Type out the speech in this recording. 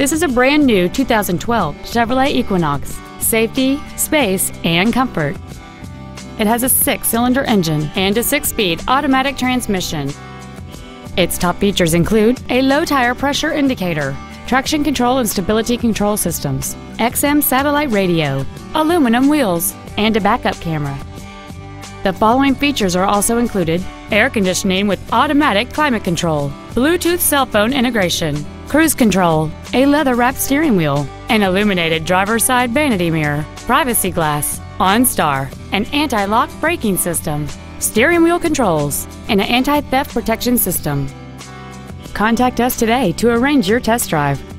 This is a brand new 2012 Chevrolet Equinox. Safety, space, and comfort. It has a 6-cylinder engine and a 6-speed automatic transmission. Its top features include a low tire pressure indicator, traction control and stability control systems, XM satellite radio, aluminum wheels, and a backup camera. The following features are also included: air conditioning with automatic climate control, Bluetooth cell phone integration, cruise control, a leather-wrapped steering wheel, an illuminated driver's side vanity mirror, privacy glass, OnStar, an anti-lock braking system, steering wheel controls, and an anti-theft protection system. Contact us today to arrange your test drive.